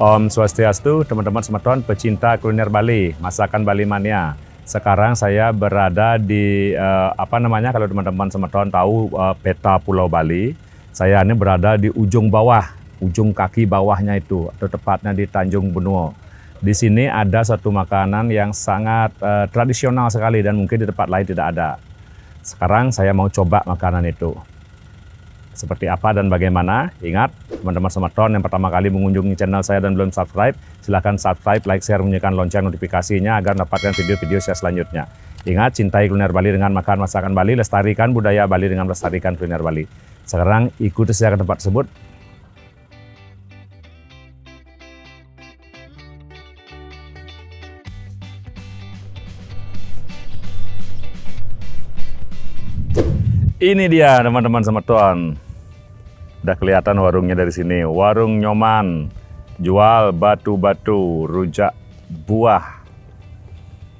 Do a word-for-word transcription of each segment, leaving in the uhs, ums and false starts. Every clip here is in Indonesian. Om Swastiastu, teman-teman Semeton, pecinta kuliner Bali, masakan Bali mania. Sekarang saya berada di eh, apa namanya kalau teman-teman Semeton tahu eh, peta Pulau Bali. Saya ini berada di ujung bawah, ujung kaki bawahnya itu, atau tepatnya di Tanjung Benoa. Di sini ada satu makanan yang sangat eh, tradisional sekali dan mungkin di tempat lain tidak ada. Sekarang saya mau coba makanan itu. Seperti apa dan bagaimana? Ingat, teman-teman Semeton yang pertama kali mengunjungi channel saya dan belum subscribe, silahkan subscribe, like, share, bunyikan lonceng notifikasinya agar mendapatkan video-video saya selanjutnya. Ingat, cintai kuliner Bali dengan makan masakan Bali, lestarikan budaya Bali dengan lestarikan kuliner Bali. Sekarang ikuti saya ke tempat tersebut. Ini dia teman-teman Semeton. Udah kelihatan warungnya dari sini. Warung Nyoman. Jual batu-batu, rujak buah.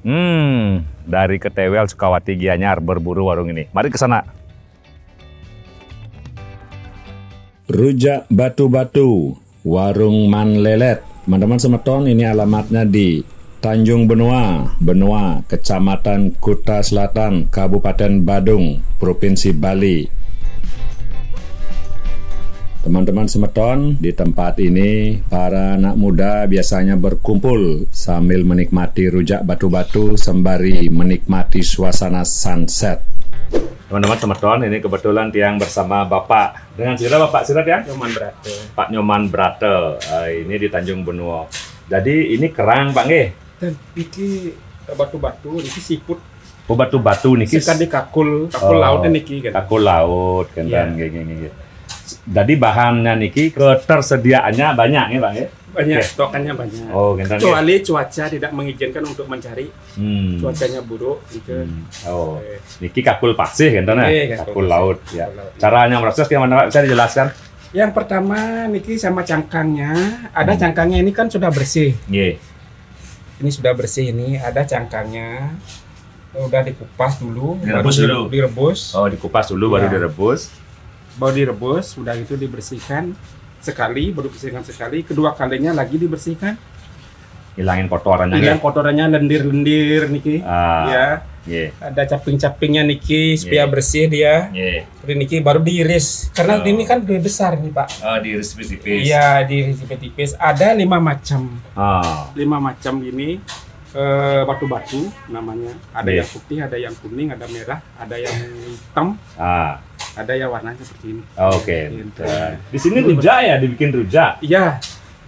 Hmm, dari Ketewel, Sukawati, Gianyar berburu warung ini. Mari ke sana. Rujak batu-batu, Warung Man Lelet. Teman-teman Semeton, ini alamatnya di Tanjung Benoa, Benoa, Kecamatan Kuta Selatan, Kabupaten Badung, Provinsi Bali. Teman-teman Semeton, di tempat ini para anak muda biasanya berkumpul sambil menikmati rujak batu-batu sembari menikmati suasana sunset. Teman-teman Semeton, ini kebetulan Tiang bersama Bapak. Dengan siapa Bapak? Siapa Tiang? Nyoman Bratel. Pak Nyoman Bratel. Ini di Tanjung Benoa. Jadi ini kerang, Pak nggih. Dan ini batu-batu, ini siput. Oh, batu-batu niki. Kan di kakul, kakul oh, laut niki kan. Kakul laut kan yeah. Gini-gini. Jadi bahannya niki ketersediaannya banyak ya, Pak nggih. Banyak, okay. Stokannya banyak. Oh, kentan. Kecuali cuaca tidak mengizinkan untuk mencari. Hmm. Cuacanya buruk gitu. Hmm. Oh. Okay. Niki kakul pasih kentan ya. Kakul, kakul laut ya. Laut. Caranya proses gimana Pak? Bisa dijelaskan? Yang pertama niki sama cangkangnya, ada hmm. cangkangnya ini kan sudah bersih. Yeah. Ini sudah bersih ini, ada cangkangnya, udah dikupas dulu, direbus baru dulu. direbus. Oh dikupas dulu ya. baru direbus. Baru direbus, sudah itu dibersihkan sekali, baru bersihkan sekali, kedua kalinya lagi dibersihkan. Hilangin kotorannya. Hilang ya? Kotorannya lendir-lendir niki, ah. ya. Yeah. Ada caping-capingnya niki supaya yeah. bersih dia. Yeah. Terus niki baru diiris. Karena oh. ini kan lebih besar nih Pak. Oh, diiris tipis-tipis. Iya, diiris tipis-tipis. Ada lima macam. Oh. Lima macam gini batu-batu e, namanya. Ada yeah. yang putih, ada yang kuning, ada merah, ada yang hitam. Ah. Ada yang warnanya seperti ini. Oke. Okay. Di sini rujak ya dibikin rujak. Iya.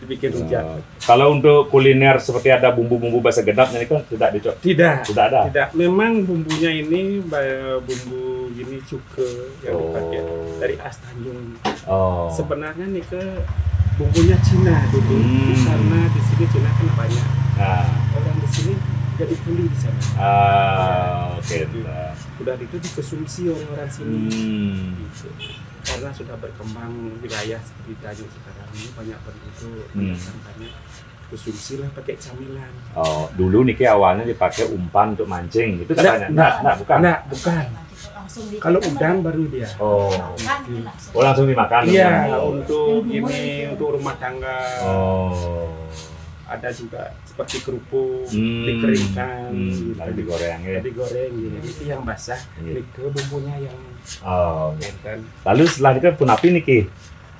Dibikin rujak. Oh. Kalau untuk kuliner seperti ada bumbu-bumbu basa gedapnya itu tidak dicoba. Tidak. Tidak ada. Tidak. Memang bumbunya ini bumbu gini cuke yang oh. dipakai dari khas Tanjung. Oh. Sebenarnya nih ke bumbunya Cina dulu hmm. karena di sini Cina kan banyak. Nah. Orang di sini jadi kuli di sana. Ah, nah, oke. Okay. Udah itu dikonsumsi oleh orang sini. Hmm. Gitu. Karena sudah berkembang wilayah seperti Tanjung sekarang ini banyak penduduk penyelesaiannya konsumsi lah pakai camilan. Oh, dulu niki awalnya dipakai umpan untuk mancing itu katanya. Enggak, enggak, bukan. Enggak, bukan. Kalau udang baru dia. Oh. Oh, langsung dimakan. Iya, oh. untuk ini untuk rumah tangga. Oh. Ada juga seperti kerupuk hmm. dikeringkan, hmm. lalu digoreng ya. Digoreng ya. Itu yang basah, yeah. ke bumbunya yang oh. Benten. Lalu setelah itu punapi niki.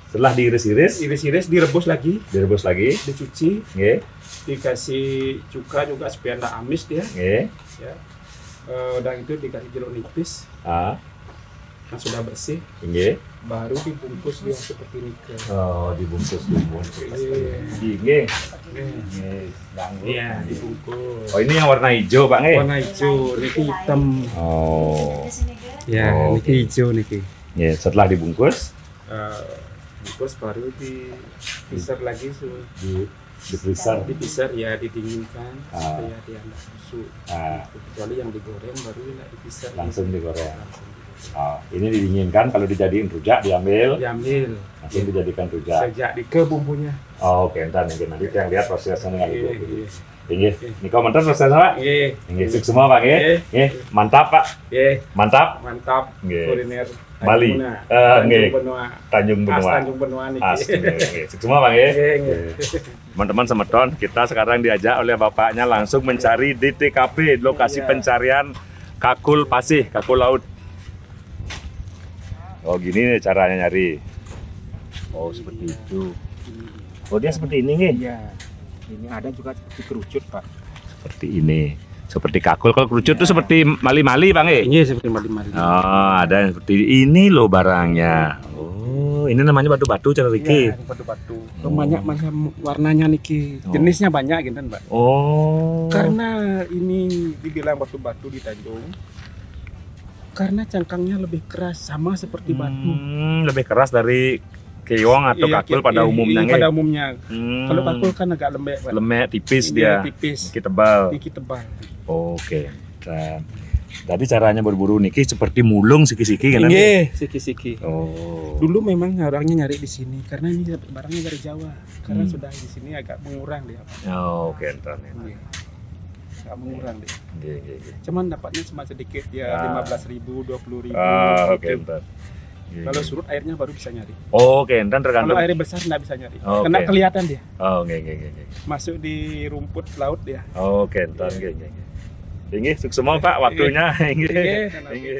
Setelah diiris-iris, iris-iris direbus lagi, direbus lagi, dicuci, yeah. dikasih cuka juga supaya tidak amis dia. Yeah. Ya. E, dan itu dikasih jeruk nipis. Ah. Nah, sudah bersih. Yeah. Baru dibungkus dia seperti ini ke. Oh, dibungkus dibungkus. Iya. Iya, dibungkus. Oh, ini yang warna hijau, Pak nggih? Warna hijau, niki hitam. Oh. Ya, oh, niki okay. hijau niki. Ya, yeah, setelah dibungkus, uh, bungkus baru di freezer di, lagi su. Di di freezer. Di freezer ya didinginkan uh, supaya dia enggak busuk. Uh, Kecuali yang digoreng baru enggak di freezer. Langsung digoreng. Langsung. Nah, ini didinginkan, kalau dijadiin rujak diambil, diambil, nanti dijadikan rujak. Sejak dike bumbunya. Oh, oke, okay. Entar mungkin nanti yang lihat prosesnya dengan ibu. Inggih, niko mantap prosesnya Pak. Inggih, inggih semua Pak, nggih. Mantap Pak. Nggih. Mantap. Mantap. Kuliner Bali. Eh, nggih. Tanjung Benoa. Tanjung Benoa niki. Nggih, semua Pak, nggih. Teman-teman semeton, kita sekarang diajak oleh bapaknya langsung mencari di T K P lokasi pencarian Kakul Pasih, Kakul Laut. Oh gini nih caranya nyari. Oh seperti itu. Oh dia seperti ini nih. Iya. Ini ada juga seperti kerucut Pak. Seperti ini. Seperti kakul. Kalau kerucut itu ya. Seperti mali-mali Bang eh. Iya seperti mali-mali. Oh ada yang seperti ini loh barangnya. Oh ini namanya batu-batu cara Riki. Iya batu-batu. Oh. Banyak macam warnanya Niki. Jenisnya oh. Banyak gitu Pak. Oh. Karena ini dibilang batu-batu di Tanjung. Karena cangkangnya lebih keras, sama seperti batu. Hmm, lebih keras dari keong atau iya, kakul pada iya, umumnya. Iya, pada umumnya. Hmm. Kalau kakul kan agak lembek. Pak. Lembek, tipis ini dia. Tipis. Niki tebal. Niki tebal. Oke. Dan, tadi caranya berburu niki seperti mulung siki-siki kan? Iya, siki-siki. Oh. Dulu memang orangnya nyari di sini karena ini barangnya dari Jawa. Karena hmm. sudah di sini agak mengurang dia. Oh, oke, entar nih. Gak mengurang deh. Gih, gih, gih. Cuman dapatnya cuma sedikit ya, lima belas ribu, dua puluh ribu. Ah, oke, entar. Kalau surut airnya baru bisa nyari. Oh, oke, entar tergantung. Kalau air besar nggak bisa nyari, oh, karena okay. Kelihatan dia. Oh, oke, oke, oke. Masuk di rumput laut dia. Oh, oke, entar. Oke, oke. Ini sukses semua Pak, waktunya. Ini. Ini.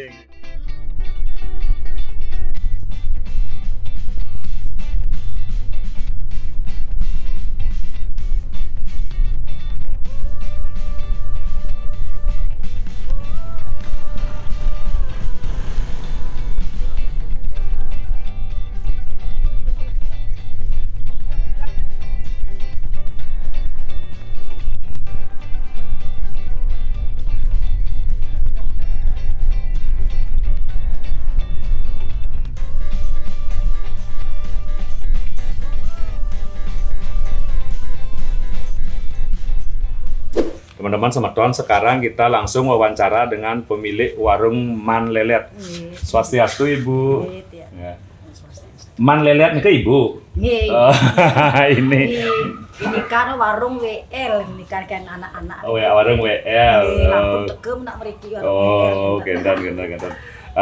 Teman-teman semeton, sekarang kita langsung wawancara dengan pemilik warung Man Lelet. Nggih. Swastiastu Ibu. Nggih, ya. Man Lelet niku Ibu. Nggih. Ini. Ini kan warung W L, ini kan anak-anak. Oh ya, warung W L. Nggih, lampu tekem nak mriki warung. Oh, gendan gendan gendan.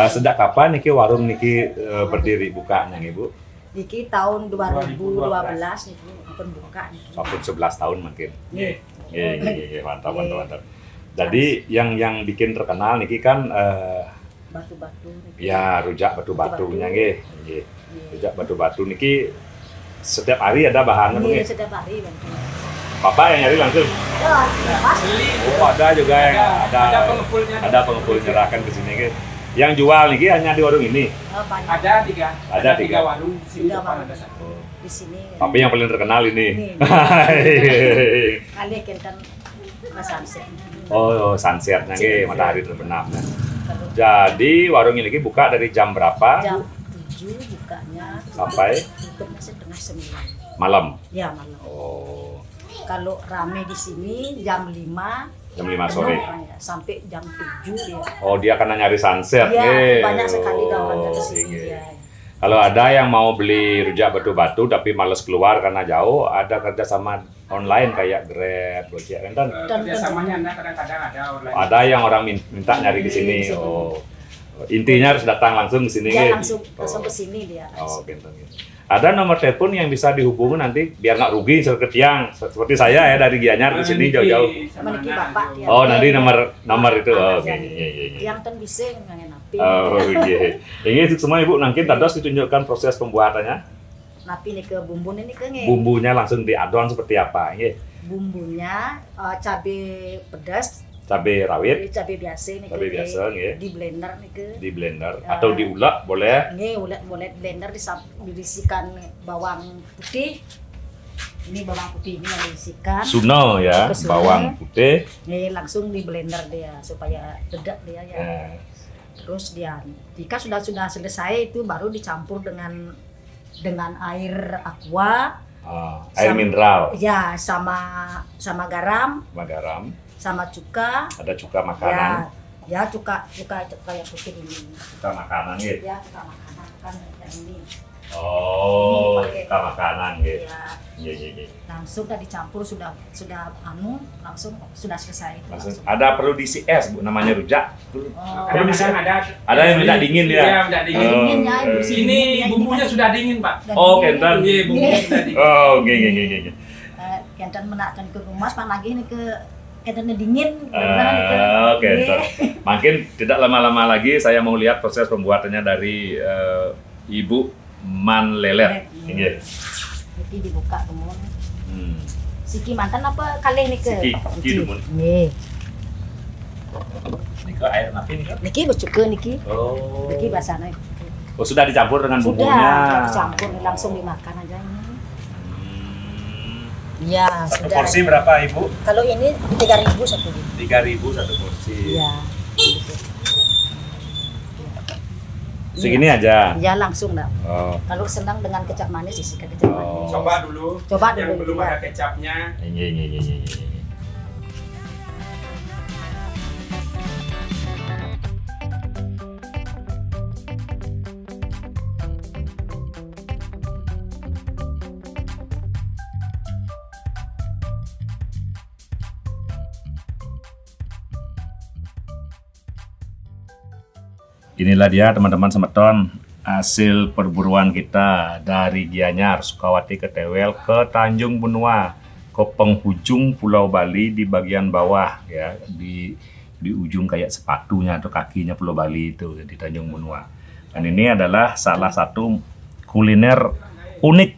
Sejak kapan niki warung niki uh, berdiri bukanya nggih, Bu? Niki tahun dua ribu dua belas niki ampun buka niki. Ampun sebelas tahun mungkin. Nggih. Iya, iya, iya, mantap, mantap, mantap. Jadi yang yang bikin terkenal niki kan uh, batu-batu. Ya, rujak batu-batunya nggih. Nggih. Rujak batu-batu niki setiap hari ada bahannya nggih. Iya, setiap hari, Bang. Papa yang nyari langsung. Oh, oh, ada juga yang ada ada pengepulnya. Ada pengepul nyerahkan ke sini nggih. Yang jual niki hanya di warung ini. Oh, ada tiga. Ada, ada tiga. tiga warung di sini. Di sini. Tapi yang paling terkenal ini. Kali kenten mas sunset. Oh, sunset nggih, matahari terbenam. Jadi warung ini buka dari jam berapa? Jam tujuh bukanya sampai setengah sembilan. Malam. Ya, malam. Oh. Kalau rame di sini jam lima. Jam lima sore. Sampai jam tujuh dia. Oh, dia karena nyari sunset. Iya, banyak sekali orang di sini. Kalau ada yang mau beli rujak batu-batu tapi males keluar karena jauh, ada kerjasama online kayak Grab, Gojek, kan? Kerjasamanya kadang-kadang ada online. Ada yang orang minta nyari di sini. Oh, intinya harus datang langsung ke sini. Ya, langsung, langsung ke sini dia. Oh, gitu. Ada nomor telepon yang bisa dihubungi nanti biar nggak rugi seperti yang seperti saya ya dari Gianyar ke sini jauh-jauh. Oh nanti nomor nomor itu. Oke. Yang ten bisa nggak napi. Oh iya. Ini semua Ibu nanti terus ditunjukkan proses pembuatannya. Napi nih ke bumbu ini ke nggih. Bumbunya langsung diadon seperti apa? Nggih. Bumbunya cabai pedas. Cabai rawit, cabai biasa nih, cabai biasa nggih. Di blender nih ke. Di blender atau diulek boleh? Nggih, ulek boleh blender diisikan bawang putih. Ini bawang putih ini yang diisikan. Suno ya, bawang putih. Nggih, langsung di blender dia supaya dedak dia ya. Eh. Terus dia jika sudah sudah selesai itu baru dicampur dengan dengan air aqua. Ah, air sama, mineral. Ya, sama sama garam. Sama garam. Sama cuka, ada cuka makanan, ya, Ya suka suka kayak begini. Suka makanan gitu. Ya suka makanan kan yang ini. Oh, kita makanan gitu. Iya, iya, iya. Langsung tadi campur sudah sudah anu, langsung sudah selesai. Langsung. Langsung. Ada perlu diisi es, Bu, namanya rujak. Perlu. Oh. Perlu diisi ada ada yang tidak dingin ya. Iya, tidak dingin. Oh. Dingin ya, Ibu. Sini bumbunya sudah dingin, Pak. Oh, kentan. Iya, bumbunya sudah dingin. Oh, oke, oke, oke, oke. Eh, kentan menakkan ke rumah, pan lagi ini ke kentannya dingin. Uh, oke, kentan. Makin tidak lama-lama lagi saya mau lihat proses pembuatannya dari uh, Ibu Man Lelet, ini. Jadi dibuka kemun. Hmm. Siki mantan apa kali ini ke? Siki, siki kemun. Nih. Niki air napi nih. Niki bercuka niki. Oh. Niki basah nih. Oh sudah dicampur dengan bumbunya. Sudah dicampur, langsung dimakan aja ini. Iya. Hmm. Satu sudah. Porsi berapa Ibu? Kalau ini tiga ribu satu. Tiga ribu satu porsi. Iya. Segini aja. Ya langsung dah. Oh. Kalau senang dengan kecap manis isikan kecap manis. Oh. Coba dulu. Coba dulu. Yang belum ada kecapnya. Iya iya iya iya. Inilah dia teman-teman semeton hasil perburuan kita dari Gianyar, Sukawati, Ketewel ke Tanjung Benoa, ke penghujung Pulau Bali di bagian bawah ya, di di ujung kayak sepatunya atau kakinya Pulau Bali itu di Tanjung Benoa. Dan ini adalah salah satu kuliner unik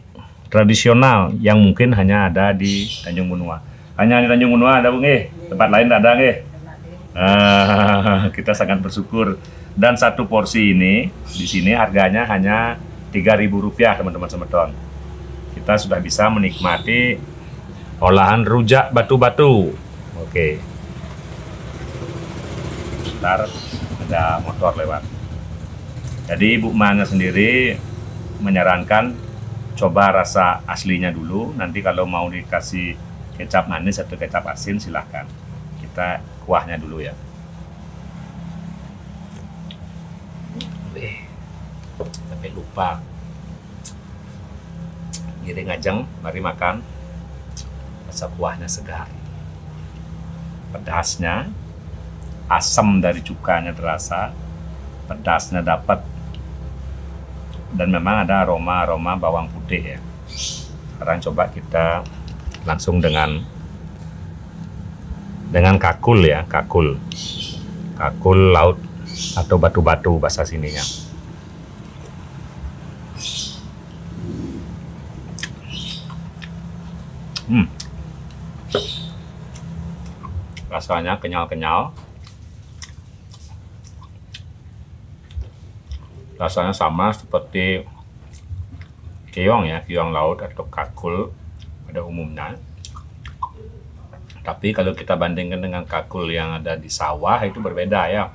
tradisional yang mungkin hanya ada di Tanjung Benoa. Hanya di Tanjung Benoa ada Bung eh, tempat lain tidak ada eh. Ah, kita sangat bersyukur. Dan satu porsi ini di sini harganya hanya tiga ribu rupiah teman-teman semeton. Kita sudah bisa menikmati olahan rujak batu-batu. Oke. Ntar ada motor lewat. Jadi Ibu Manya sendiri menyarankan coba rasa aslinya dulu. Nanti kalau mau dikasih kecap manis atau kecap asin silahkan. Kita kuahnya dulu ya. Sampai lupa giring ajeng, mari makan. Rasa kuahnya segar, pedasnya, asam dari cukanya terasa, pedasnya dapat, dan memang ada aroma-aroma bawang putih ya. Sekarang coba kita langsung dengan dengan kakul ya, kakul kakul laut atau batu-batu bahasa sininya. Hmm. Rasanya kenyal-kenyal, rasanya sama seperti keong ya, keong laut atau kakul pada umumnya. Tapi kalau kita bandingkan dengan kakul yang ada di sawah itu berbeda ya.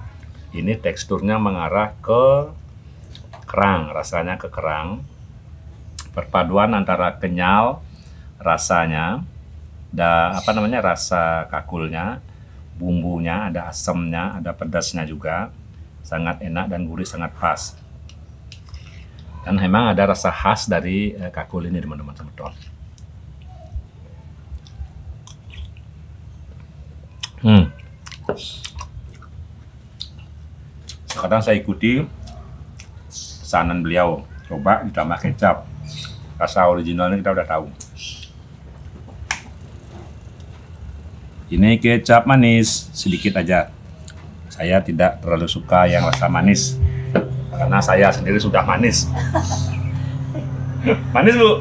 Ini teksturnya mengarah ke kerang, rasanya ke kerang. Perpaduan antara kenyal rasanya, ada apa namanya rasa kakulnya, bumbunya, ada asamnya, ada pedasnya juga, sangat enak dan gurih, sangat pas. Dan memang ada rasa khas dari eh, kakul ini teman-teman semeton. Hmm. Sekarang saya ikuti pesanan beliau, coba ditambah kecap, rasa originalnya kita udah tahu. Ini kecap manis, sedikit aja. Saya tidak terlalu suka yang rasa manis, karena saya sendiri sudah manis. Manis Bu?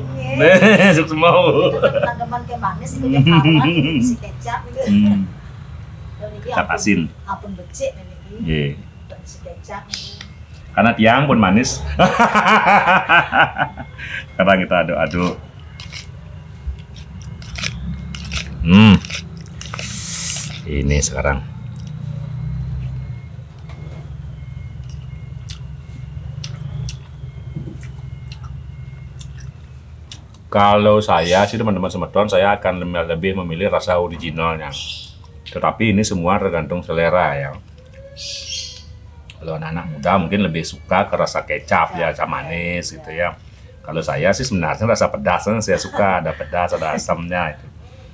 Iya. Semua Bu. Teman-teman kayak manis, ini kayak kawan, si kecap gitu. Hmm. Kecap asin. Apun becek ini. Iya. Si kecap. Karena tiang pun manis. Karena kita aduk-aduk. Hmm. Ini sekarang kalau saya sih teman-teman semeton, saya akan lebih memilih rasa originalnya, tetapi ini semua tergantung selera ya. Kalau anak-anak muda mungkin lebih suka ke rasa kecap ya, rasa manis gitu ya. Kalau saya sih sebenarnya rasa pedasnya saya suka, ada pedas, ada asamnya itu.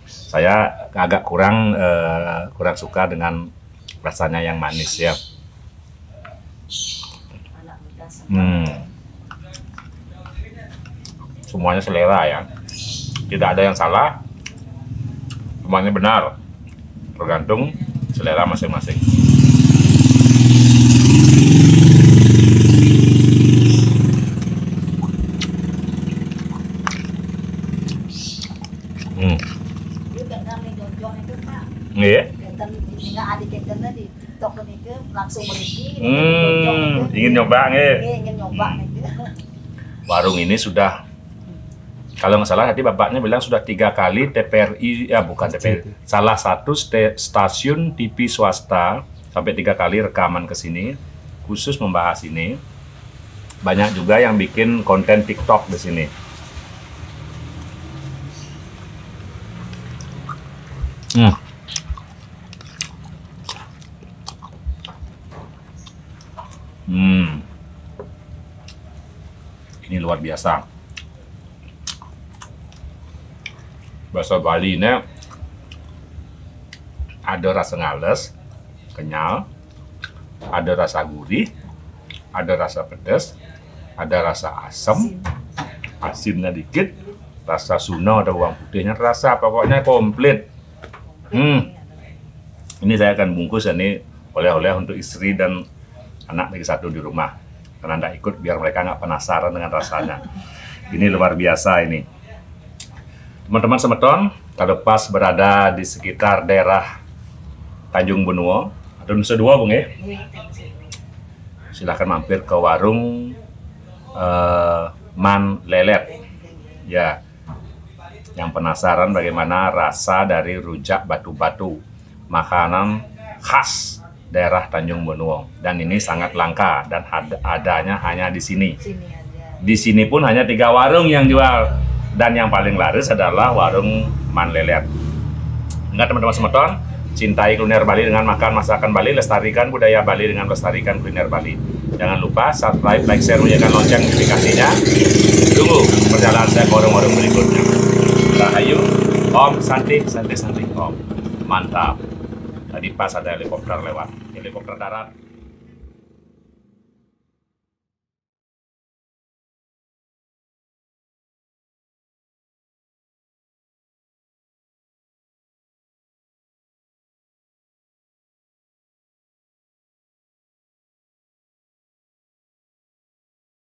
Saya agak kurang uh, kurang suka dengan rasanya yang manis ya. Hmm. Semuanya selera ya. Tidak ada yang salah. Semuanya benar. Tergantung selera masing-masing. Hmm. Iya. Langsung hmm, ingin nyoba nggih. Ingin nyoba hmm. Warung ini sudah, kalau nggak salah tadi bapaknya bilang sudah tiga kali T P R I, ya bukan T P R I, salah satu stasiun T V swasta sampai tiga kali rekaman ke sini khusus membahas ini. Banyak juga yang bikin konten TikTok di sini. Hmm. Hmm. Ini luar biasa. Bahasa Bali ini ada rasa ngales, kenyal, ada rasa gurih, ada rasa pedas, ada rasa asam, asinnya dikit, rasa suno ada bawang putihnya, rasa pokoknya komplit. Hmm. Ini saya akan bungkus ini oleh-oleh untuk istri dan anak lagi satu di rumah, karena nggak ikut biar mereka nggak penasaran dengan rasanya. Ini luar biasa ini. Teman-teman semeton, kalau pas berada di sekitar daerah Tanjung Benoa atau Nusa Dua, Bung ya, silahkan mampir ke warung uh, Man Lelet. Ya, yang penasaran bagaimana rasa dari rujak batu-batu, makanan khas daerah Tanjung Benoa, dan ini sangat langka dan had adanya hanya di sini. Di sini pun hanya tiga warung yang jual, dan yang paling laris adalah warung Man Lelet. Ingat teman-teman semeton, cintai kuliner Bali dengan makan masakan Bali, lestarikan budaya Bali dengan lestarikan kuliner Bali. Jangan lupa subscribe, like, share, nyalakan lonceng notifikasinya. Tunggu perjalanan saya ke warung-warung berikutnya. Rahayu, Om Santi, Santi Santi Om, mantap. Tadi pas ada helikopter lewat, helikopter darat.